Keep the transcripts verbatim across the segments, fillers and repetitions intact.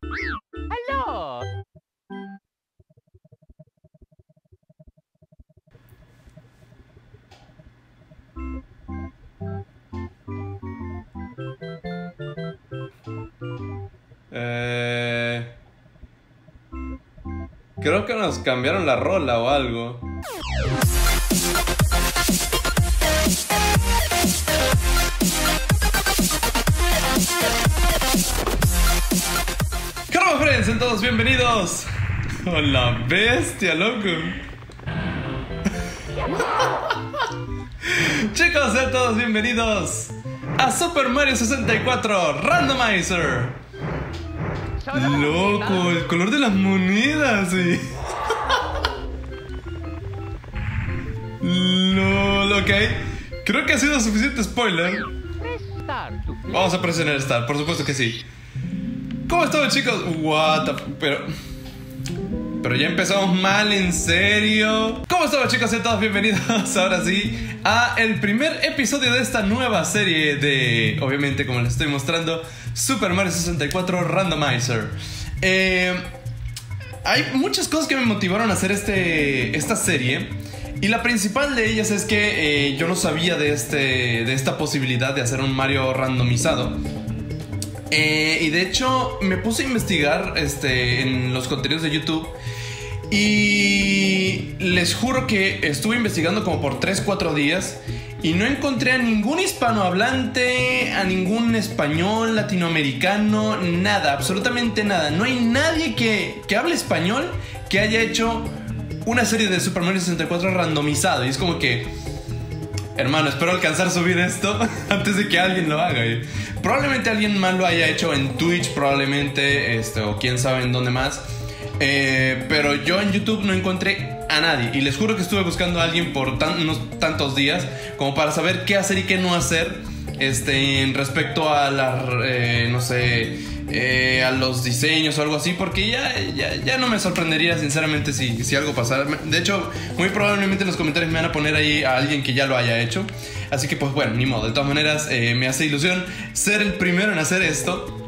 ¡Aló! Eh... Creo que nos cambiaron la rola o algo. ¡Hola, friends! Sean todos bienvenidos. ¡Hola, bestia, loco! Chicos, sean todos bienvenidos a Super Mario sesenta y cuatro Randomizer. Loco, el color de las monedas, sí. Lol, ok. Creo que ha sido suficiente spoiler. Vamos a presionar Start, por supuesto que sí. ¿Cómo estamos, chicos? What the... Pero... Pero ya empezamos mal, en serio. ¿Cómo estamos, chicos? Sean todos bienvenidos ahora sí a el primer episodio de esta nueva serie de... Obviamente, como les estoy mostrando, Super Mario sesenta y cuatro Randomizer. Eh, hay muchas cosas que me motivaron a hacer este, esta serie. Y la principal de ellas es que eh, yo no sabía de, este, de esta posibilidad de hacer un Mario randomizado. Eh, y de hecho me puse a investigar este, en los contenidos de YouTube. Y les juro que estuve investigando como por tres, cuatro días y no encontré a ningún hispanohablante, a ningún español, latinoamericano, nada, absolutamente nada. No hay nadie que, que hable español que haya hecho una serie de Super Mario sesenta y cuatro randomizado. Y es como que, hermano, espero alcanzar a subir esto antes de que alguien lo haga. Probablemente alguien más lo haya hecho en Twitch, probablemente, este, o quién sabe en dónde más. Eh, pero yo en YouTube no encontré a nadie. Y les juro que estuve buscando a alguien por tan, unos tantos días como para saber qué hacer y qué no hacer este, en respecto a la, eh, no sé, eh, a los diseños o algo así. Porque ya, ya, ya no me sorprendería sinceramente si, si algo pasara. De hecho, muy probablemente en los comentarios me van a poner ahí a alguien que ya lo haya hecho. Así que pues bueno, ni modo. De todas maneras, eh, me hace ilusión ser el primero en hacer esto.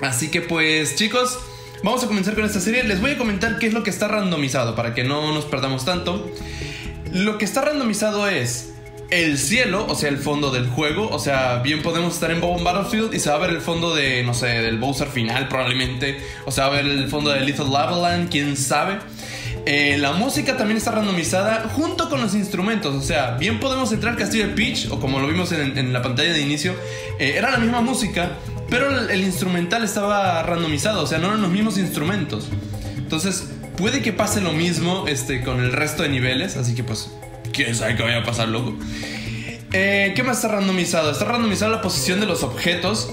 Así que pues, chicos, vamos a comenzar con esta serie. Les voy a comentar qué es lo que está randomizado para que no nos perdamos tanto. Lo que está randomizado es el cielo, o sea, el fondo del juego. O sea, bien podemos estar en Bob-omb Battlefield y se va a ver el fondo de, no sé, del Bowser final probablemente. O sea, va a ver el fondo de Lethal Lavaland, quién sabe. Eh, la música también está randomizada junto con los instrumentos. O sea, bien podemos entrar Castillo de Peach, o como lo vimos en, en la pantalla de inicio, eh, era la misma música, pero el instrumental estaba randomizado, o sea, no eran los mismos instrumentos. Entonces, puede que pase lo mismo este, con el resto de niveles. Así que, pues, quién sabe qué vaya a pasar, loco. Eh, ¿Qué más está randomizado? Está randomizada la posición de los objetos.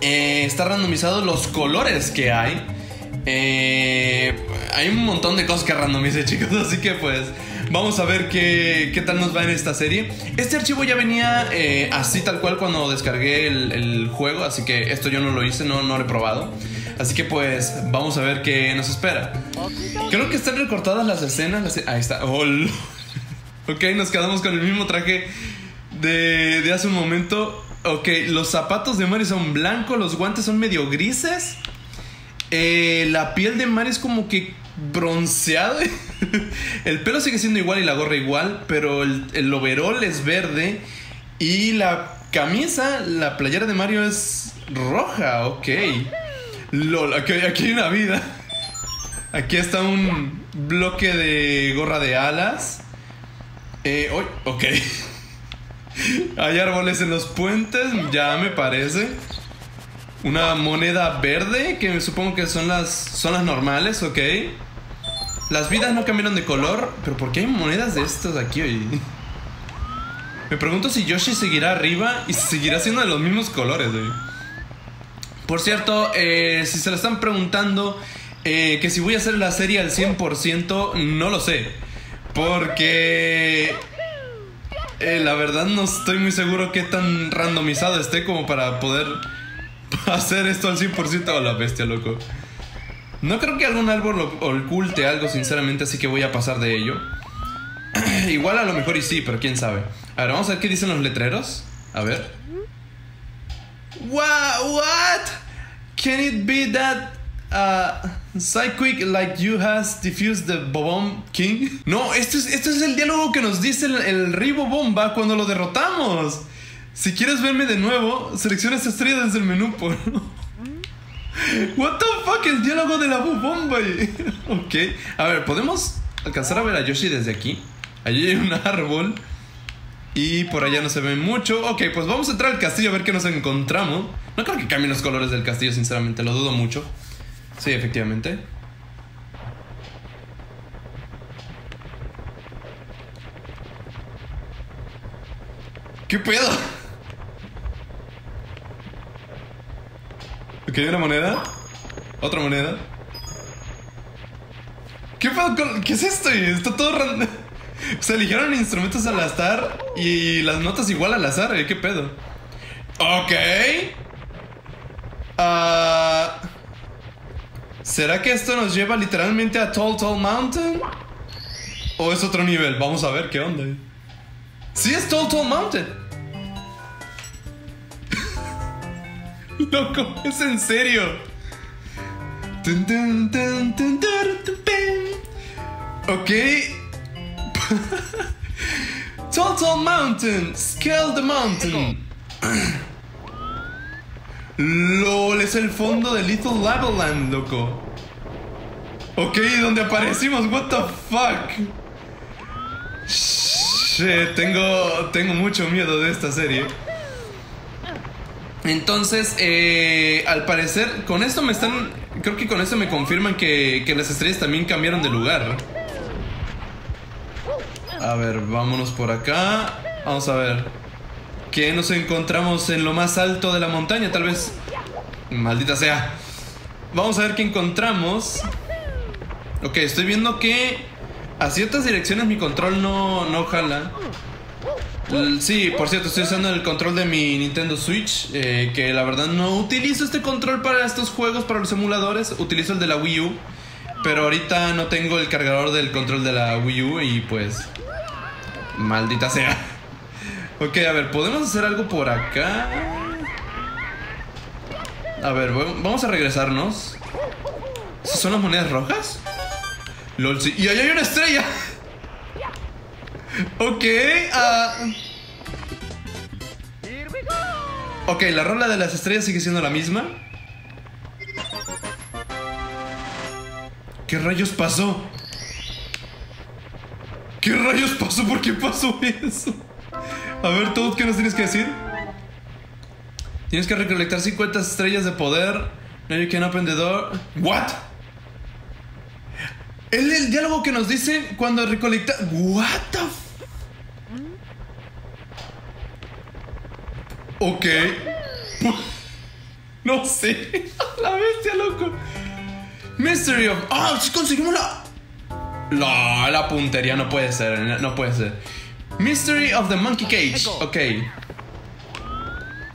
Eh, está randomizado los colores que hay. Eh, hay un montón de cosas que randomicé, chicos. Así que, pues, vamos a ver qué, qué tal nos va en esta serie. Este archivo ya venía eh, así tal cual cuando descargué el, el juego. Así que esto yo no lo hice, no, no lo he probado. Así que pues vamos a ver qué nos espera. Creo que están recortadas las escenas. Las... Ahí está. Oh, lo... Ok, nos quedamos con el mismo traje de, de hace un momento. Ok, los zapatos de Mario son blancos, los guantes son medio grises. Eh, la piel de Mario es como que bronceado. El pelo sigue siendo igual y la gorra igual, pero el, el overol es verde y la camisa, la playera de Mario es roja. Ok, lol, aquí, aquí hay una vida. Aquí está un bloque de gorra de alas. eh, oh, Ok. Hay árboles en los puentes, ya me parece. Una moneda verde, que supongo que son las, son las normales, ok. Las vidas no cambiaron de color. Pero ¿por qué hay monedas de estas aquí hoy? Me pregunto si Yoshi seguirá arriba y seguirá siendo de los mismos colores, eh. Por cierto, eh, si se lo están preguntando, eh, que si voy a hacer la serie al cien por ciento, no lo sé. Porque... Eh, la verdad no estoy muy seguro qué tan randomizado esté como para poder hacer esto al cien por ciento. A la bestia, loco. No creo que algún árbol oculte algo, sinceramente, así que voy a pasar de ello. Igual a lo mejor y sí, pero quién sabe. A ver, vamos a ver qué dicen los letreros. A ver. What? What? can it be that uh, Psyquick like you has defused the Bob-omb King? No, esto es, esto es el diálogo que nos dice el, el Rey Bob-omba cuando lo derrotamos. Si quieres verme de nuevo, selecciona esta estrella desde el menú por... What the fuck, el diálogo de la Bob-omb. Ok, a ver, ¿podemos alcanzar a ver a Yoshi desde aquí? Allí hay un árbol y por allá no se ve mucho. Ok, pues vamos a entrar al castillo a ver qué nos encontramos. No creo que cambien los colores del castillo, sinceramente, lo dudo mucho. Sí, efectivamente. ¿Qué pedo? Ok, una moneda. Otra moneda. ¿Qué pedo con... ¿Qué es esto? Está todo random. Se eligieron instrumentos al azar y las notas igual al azar, ¿eh? ¿Qué pedo? Ok. Uh, ¿Será que esto nos lleva literalmente a Tall Tall Mountain? ¿O es otro nivel? Vamos a ver qué onda. Sí, es Tall Tall Mountain. Loco, es en serio. Ok. Tall Tall Mountain, scale the mountain. LOL, es el fondo de Little Level Land, loco. Ok, donde aparecimos, what the fuck. Shit, tengo, tengo mucho miedo de esta serie. Entonces, eh, al parecer, con esto me están... Creo que con esto me confirman que, que las estrellas también cambiaron de lugar. A ver, vámonos por acá. Vamos a ver qué nos encontramos en lo más alto de la montaña, tal vez. Maldita sea. Vamos a ver qué encontramos. Ok, estoy viendo que a ciertas direcciones mi control no, no jala. Sí, por cierto, estoy usando el control de mi Nintendo Switch, eh, que la verdad no utilizo este control para estos juegos, para los emuladores. Utilizo el de la Wii U, pero ahorita no tengo el cargador del control de la Wii U y pues... Maldita sea. Ok, a ver, ¿podemos hacer algo por acá? A ver, vamos a regresarnos. ¿Son las monedas rojas? Lol, sí. ¡Y ahí hay una estrella! Ok, uh... ok, la rola de las estrellas sigue siendo la misma. ¿Qué rayos pasó? ¿Qué rayos pasó? ¿Por qué pasó eso? A ver, Toad, ¿qué nos tienes que decir? Tienes que recolectar cincuenta estrellas de poder. No, you can open the door. What? El, el diálogo que nos dice cuando recolecta. What the f... Ok. No sé. La bestia, loco. Mystery of... ¡Ah! ¡Oh, sí conseguimos la... No, la puntería no puede ser, no puede ser. Mystery of the Monkey Cage. Ok.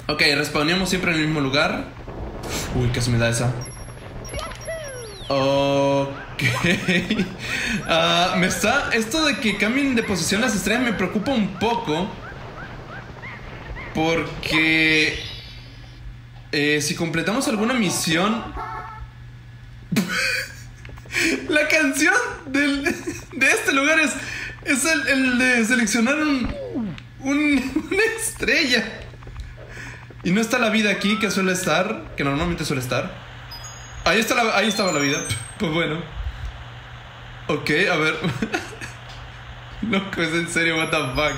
Ok, respawnamos siempre en el mismo lugar. Uy, qué sumida esa. Ok. uh, Me está... Esto de que cambien de posición las estrellas me preocupa un poco. Porque... Eh, si completamos alguna misión... La canción del, de este lugar es, es el, el de seleccionar un, un, una estrella. Y no está la vida aquí, que suele estar, que normalmente suele estar. Ahí, está la, ahí estaba la vida, pues bueno. Ok, a ver. Loco, es en serio, what the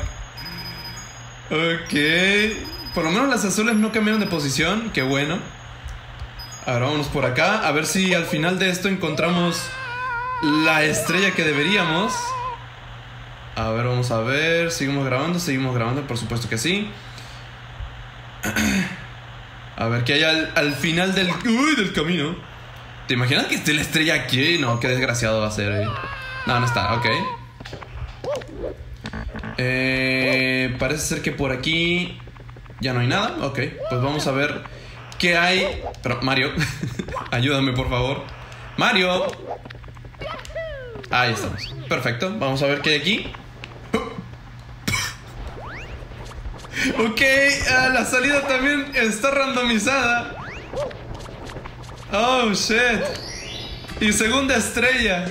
fuck. Ok. Por lo menos las azules no cambiaron de posición, qué bueno. Ahora vámonos por acá, a ver si al final de esto encontramos la estrella que deberíamos. A ver, vamos a ver, seguimos grabando, seguimos grabando, por supuesto que sí. A ver, ¿qué hay al, al final del... ¡Uy, del camino! ¿Te imaginas que esté la estrella aquí? No, qué desgraciado va a ser, eh. No, no está, ok. Eh, parece ser que por aquí ya no hay nada, ok. Pues vamos a ver... ¿Qué hay? Pero, Mario, ayúdame por favor. ¡Mario! Ahí estamos. Perfecto. Vamos a ver qué hay aquí. Ok, uh, la salida también está randomizada. Oh shit. Y segunda estrella.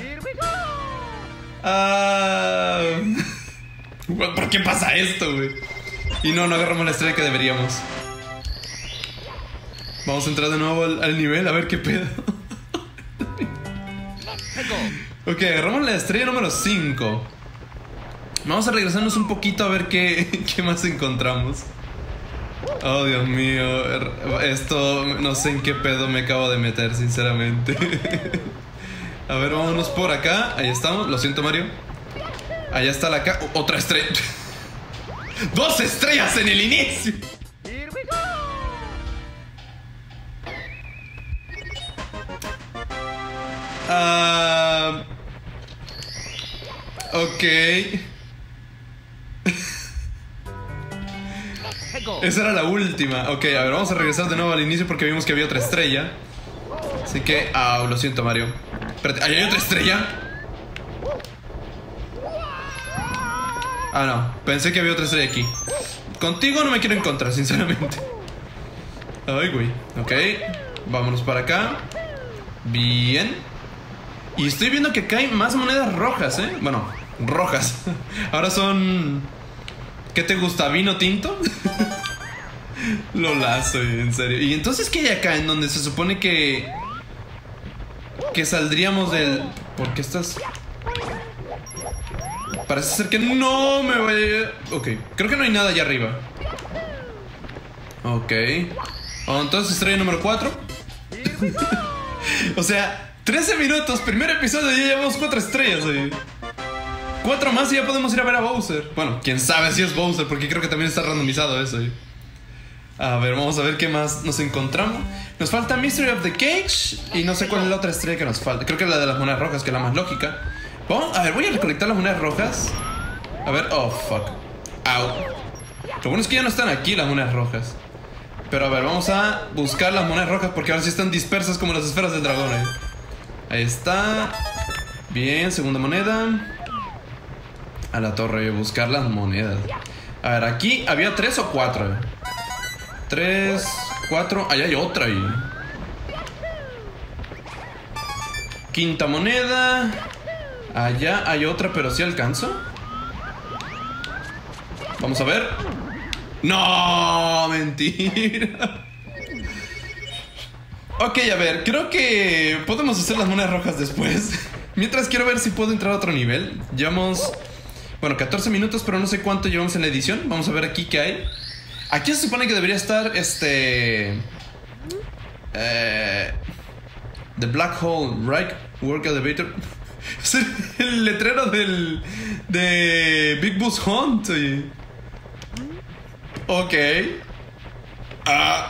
Uh... ¿Por qué pasa esto, güey? Y no, no agarramos la estrella que deberíamos. Vamos a entrar de nuevo al, al nivel, a ver qué pedo. Ok, agarramos la estrella número cinco. Vamos a regresarnos un poquito a ver qué, qué más encontramos. Oh, Dios mío. Esto, no sé en qué pedo me acabo de meter, sinceramente. A ver, vámonos por acá. Ahí estamos, lo siento, Mario. Allá está la ca... Otra estrella. ¡Dos estrellas en el inicio! Ah... Uh, ok. Esa era la última. Ok, a ver, vamos a regresar de nuevo al inicio porque vimos que había otra estrella. Así que... Ah, oh, lo siento, Mario. Espérate, ¿ahí hay otra estrella? Ah, no. Pensé que había otra estrella aquí. Contigo no me quiero encontrar, sinceramente. Ay, güey. Ok, vámonos para acá. Bien. Y estoy viendo que acá hay más monedas rojas, ¿eh? Bueno, rojas. Ahora son... ¿Qué te gusta? ¿Vino tinto? Lo lazo, en serio. ¿Y entonces qué hay acá en donde se supone que... que saldríamos del... ¿Por qué estás...? Parece ser que no me vaya... Ok, creo que no hay nada allá arriba. Ok. Entonces estrella número cuatro. O sea, trece minutos, primer episodio y ya llevamos cuatro estrellas, ¿eh? Cuatro más y ya podemos ir a ver a Bowser. Bueno, quién sabe si es Bowser, porque creo que también está randomizado eso. A ver, vamos a ver qué más nos encontramos. Nos falta Mystery of the Cage y no sé cuál es la otra estrella que nos falta. Creo que es la de las monedas rojas, que es la más lógica. Vamos, a ver, voy a recolectar las monedas rojas. A ver, oh, fuck. Au. Lo bueno es que ya no están aquí las monedas rojas. Pero a ver, vamos a buscar las monedas rojas porque ahora sí están dispersas como las esferas del dragón, ¿eh? Ahí está. Bien, segunda moneda. A la torre, buscar las monedas. A ver, aquí había tres o cuatro. Tres, cuatro. Allá hay otra ahí. Quinta moneda. Allá hay otra, pero sí alcanzo. Vamos a ver. ¡No! Mentira. Ok, a ver, creo que podemos hacer las monedas rojas después. Mientras quiero ver si puedo entrar a otro nivel. Llevamos... Bueno, catorce minutos, pero no sé cuánto llevamos en la edición. Vamos a ver aquí qué hay. Aquí se supone que debería estar este... Eh, the Black Hole, right? Work Elevator. Es el, el letrero del... de Big Boo's Haunt. Ok. Ah.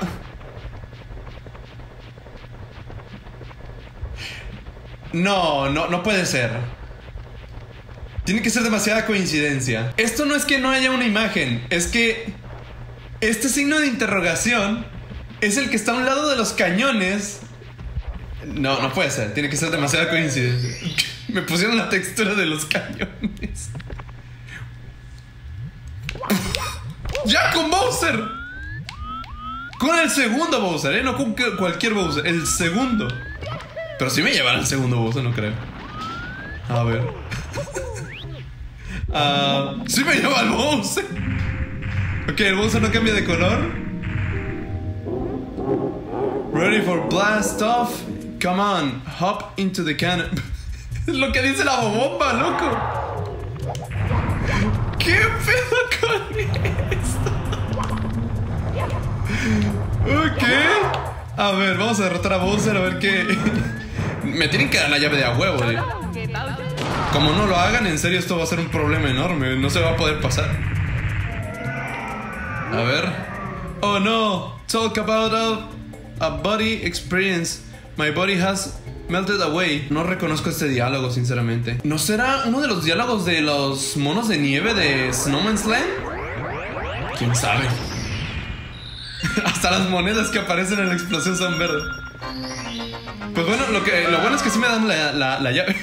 No, no, no puede ser. Tiene que ser demasiada coincidencia. Esto no es que no haya una imagen, es que este signo de interrogación es el que está a un lado de los cañones. No, no puede ser, tiene que ser demasiada coincidencia. Me pusieron la textura de los cañones. ¡Ya con Bowser! Con el segundo Bowser, ¿eh? No con cualquier Bowser, el segundo. Pero si me llevan al segundo Bowser, no creo. A ver... Uh, sí me lleva al Bowser. Ok, el Bowser no cambia de color. Ready for blast off. Come on, hop into the cannon. Es lo que dice la bomba, loco. ¿Qué pedo con esto? Ok. A ver, vamos a derrotar a Bowser. A ver qué... Me tienen que dar la llave de a huevo, eh. Como no lo hagan, en serio esto va a ser un problema enorme. No se va a poder pasar. A ver. Oh no, talk about a, a body experience. My body has melted away. No reconozco este diálogo, sinceramente. ¿No será uno de los diálogos de los monos de nieve de Snowman's Land? ¿Quién sabe? Hasta las monedas que aparecen en la explosión son verdes. Pues bueno, lo, que, lo bueno es que sí me dan la, la, la llave.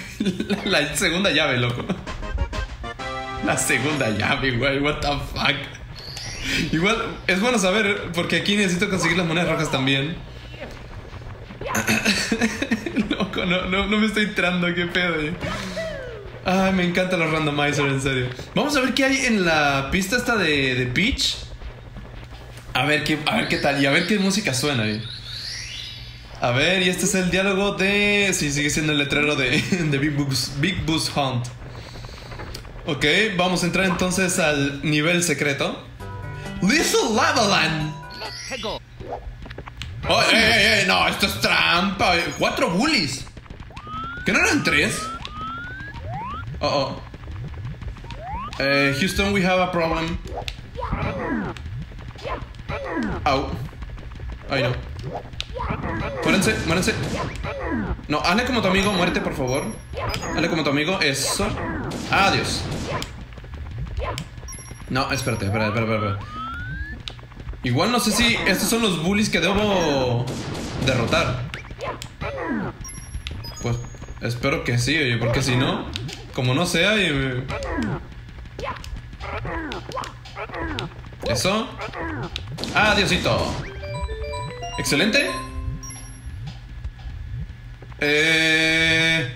La, la segunda llave, loco. La segunda llave, güey. What the fuck. Igual, es bueno saber, porque aquí necesito conseguir las monedas rojas también. Loco, no, no, no me estoy entrando, qué pedo. Ay, me encantan los randomizers, en serio. Vamos a ver qué hay en la pista esta de, de Peach. A ver, qué, a ver qué tal, y a ver qué música suena. Güey. A ver, y este es el diálogo de... Sí, sigue siendo el letrero de, de Big Boo's, Big Boo's Haunt. Ok, vamos a entrar entonces al nivel secreto. Little Lavaland. Oh, ey, ey, ey, no, esto es trampa. Cuatro bullies. ¿Que no eran tres? Oh, oh. Eh, Houston, we have a problem. Au. Ay, no. Muérense, muérense. No, hazle como tu amigo, muérete, por favor. Hazle como tu amigo, eso. Adiós. No, espérate, espérate, espérate, espérate. Igual no sé si estos son los bullies que debo derrotar. Pues espero que sí, oye, porque si no, como no sea y me... Eso. Adiosito. Excelente. Eh...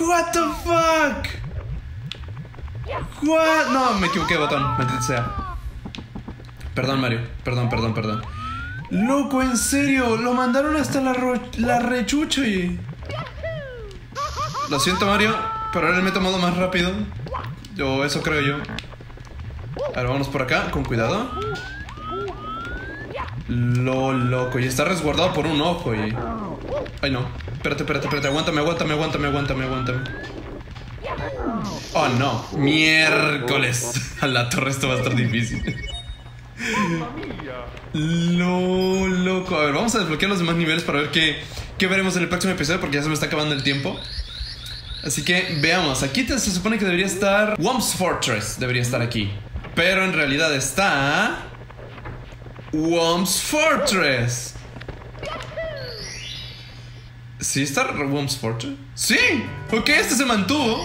What the fuck? What? No, me equivoqué de botón, maldita sea. Perdón, Mario, perdón, perdón, perdón. Loco, en serio, lo mandaron hasta la, la rechucha y... Lo siento, Mario, pero ahora me he tomado más rápido. Yo, eso creo yo. Ahora vamos por acá, con cuidado. Lo loco, y está resguardado por un ojo y... Ay, no. Espérate, espérate, espérate, aguántame, aguántame, aguántame, aguántame, aguántame. Oh, no. Miércoles. A la torre, esto va a estar difícil. Lo loco. A ver, vamos a desbloquear los demás niveles para ver qué, qué veremos en el próximo episodio, porque ya se me está acabando el tiempo. Así que veamos. Aquí te, se supone que debería estar Whomp's Fortress. Debería estar aquí. Pero en realidad está... Whomp's Fortress. ¿Sí está Whomp's Fortress? ¡Sí! Ok, este se mantuvo.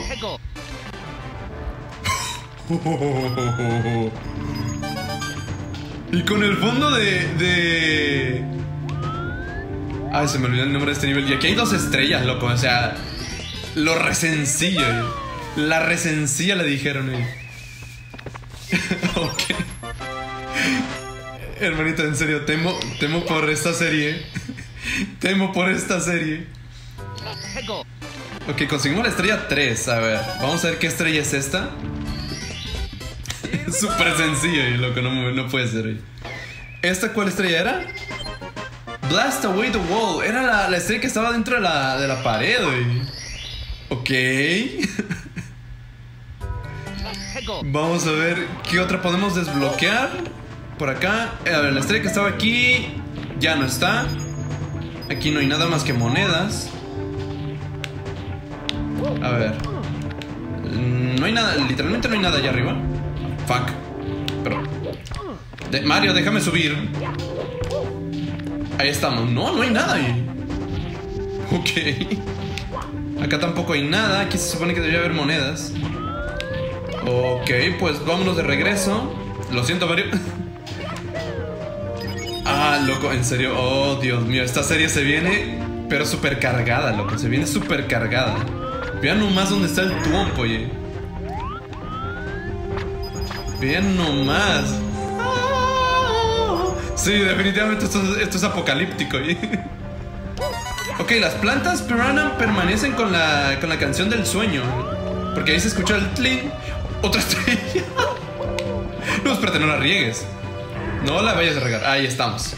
Y con el fondo de... de... Ay, se me olvidó el nombre de este nivel. Y aquí hay dos estrellas, loco. O sea, lo resencillo. La resencilla le dijeron. Ok. Hermanito, en serio, temo, temo por esta serie. Temo por esta serie. Ok, conseguimos la estrella tres. A ver, vamos a ver qué estrella es esta. Súper sencillo, y loco, no, no puede ser. ¿Esta cuál estrella era? Blast Away the Wall. Era la, la estrella que estaba dentro de la, de la pared, güey. Ok. Vamos a ver qué otra podemos desbloquear. Por acá. A ver, la estrella que estaba aquí ya no está. Aquí no hay nada más que monedas. A ver. No hay nada, literalmente no hay nada allá arriba. Fuck. Pero... De Mario, déjame subir. Ahí estamos. No, no hay nada ahí. Ok. Acá tampoco hay nada. Aquí se supone que debería haber monedas. Ok, pues vámonos de regreso. Lo siento, Mario. Ah, loco, en serio, oh Dios mío, esta serie se viene, pero súper cargada, loco, se viene súper cargada. Vean nomás dónde está el tuompo, oye. Vean nomás. Sí, definitivamente esto, esto es apocalíptico, oye. Ok, las plantas Piranha permanecen con la, con la canción del sueño, porque ahí se escuchó el tlin. Otra estrella. No, espérate, no la riegues. No la vayas a regar. Ahí estamos.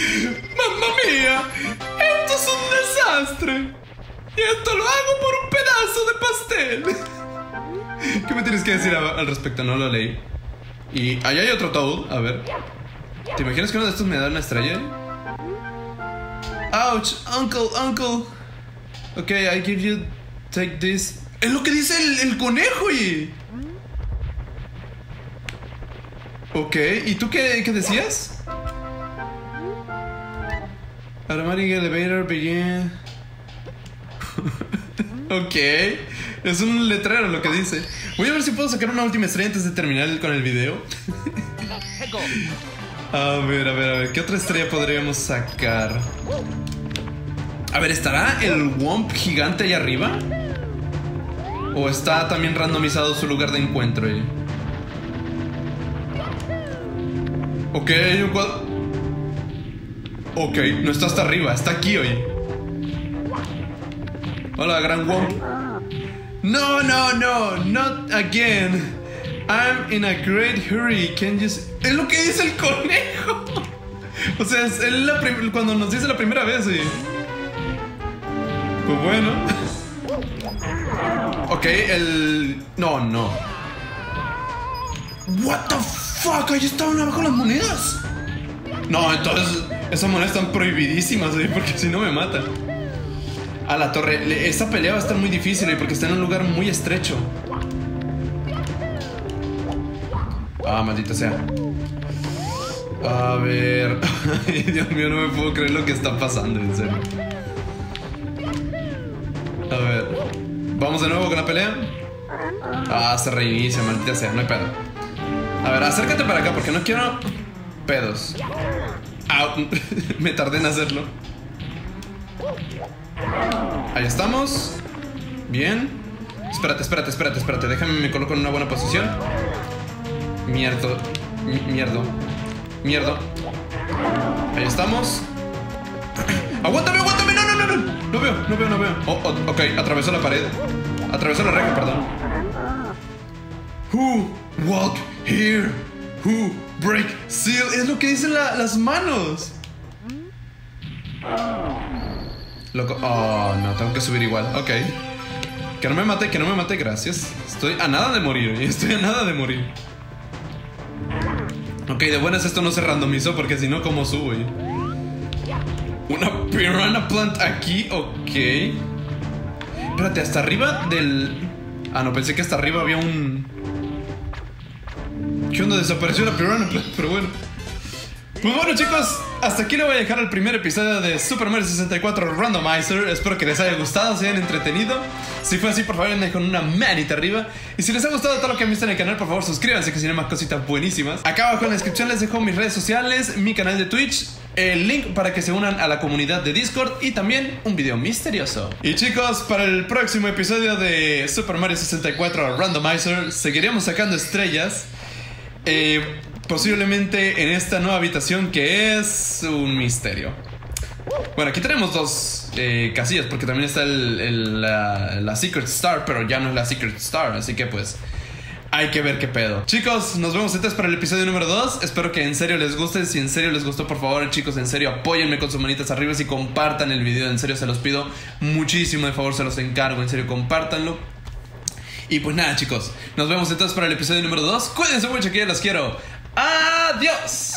¡Mamma mía! ¡Esto es un desastre! ¡Y esto lo hago por un pedazo de pastel! ¿Qué me tienes que decir al respecto? No lo leí. Y allá hay otro Toad. A ver. ¿Te imaginas que uno de estos me da una estrella? ¡Ouch! ¡Uncle! ¡Uncle! Ok, I give you... Take this. Es lo que dice el, el conejo, y Ok, ¿y tú qué, qué decías? Automatic elevator begin. Ok, es un letrero lo que dice. Voy a ver si puedo sacar una última estrella antes de terminar con el video. A ver, a ver, a ver, ¿qué otra estrella podríamos sacar? A ver, ¿estará el Womp gigante allá arriba? ¿O está también randomizado su lugar de encuentro? Eh? Ok, un cuadro. Ok, no está hasta arriba, está aquí hoy. Hola, gran Womp. No, no, no, not again. I'm in a great hurry, can you see? Es lo que dice el conejo. O sea, es la cuando nos dice la primera vez, eh. Pues bueno. Ok, el... No, no. What the fuck, ahí estaban abajo las monedas. No, entonces esas monedas están prohibidísimas, ¿eh? Porque si no me matan. A la torre, esta pelea va a estar muy difícil, ¿eh? Porque está en un lugar muy estrecho. Ah, maldita sea. A ver. Ay, Dios mío, no me puedo creer lo que está pasando, en serio. A ver, vamos de nuevo con la pelea. Ah, se reinicia, maldita sea, no hay pedo. A ver, acércate para acá porque no quiero pedos. Ah, me tardé en hacerlo. Ahí estamos. Bien. Espérate, espérate, espérate, espérate. Déjame, me coloco en una buena posición. Mierdo. Mierdo. Mierdo. Ahí estamos. ¡Aguántame, aguántame! ¡No, no, no, no! No veo, no veo, no veo. Oh, oh, ok, atravesó la pared. Atravesó la reja, perdón. Who walk here? Who break seal? Es lo que dicen la, las manos. Loco. Oh, no, tengo que subir igual. Ok. Que no me mate, que no me mate, gracias. Estoy a nada de morir, estoy a nada de morir. Ok, de buenas esto no se randomizó porque si no, ¿cómo subo yo? Una Piranha Plant aquí, ok. Espérate, hasta arriba del... Ah, no, pensé que hasta arriba había un... ¿Qué onda? Desapareció la Piranha Plant, pero bueno. Pues bueno, chicos, hasta aquí le voy a dejar el primer episodio de Super Mario sesenta y cuatro Randomizer. Espero que les haya gustado, se hayan entretenido. Si fue así, por favor, denle con una manita arriba. Y si les ha gustado todo lo que han visto en el canal, por favor, suscríbanse, que tienen más cositas buenísimas. Acá abajo en la descripción les dejo mis redes sociales, mi canal de Twitch, el link para que se unan a la comunidad de Discord y también un video misterioso. Y chicos, para el próximo episodio de Super Mario sesenta y cuatro Randomizer seguiremos sacando estrellas. Eh... Posiblemente en esta nueva habitación que es un misterio. Bueno, aquí tenemos dos eh, casillas porque también está el, el, la, la Secret Star, pero ya no es la Secret Star, así que pues hay que ver qué pedo. Chicos, nos vemos entonces para el episodio número dos. Espero que en serio les guste. Si en serio les gustó, por favor, chicos, en serio, apóyenme con sus manitas arriba y compartan el video. En serio, se los pido muchísimo, de favor, se los encargo. En serio, compártanlo. Y pues nada, chicos, nos vemos entonces para el episodio número dos. Cuídense mucho, que ya los quiero. Adiós.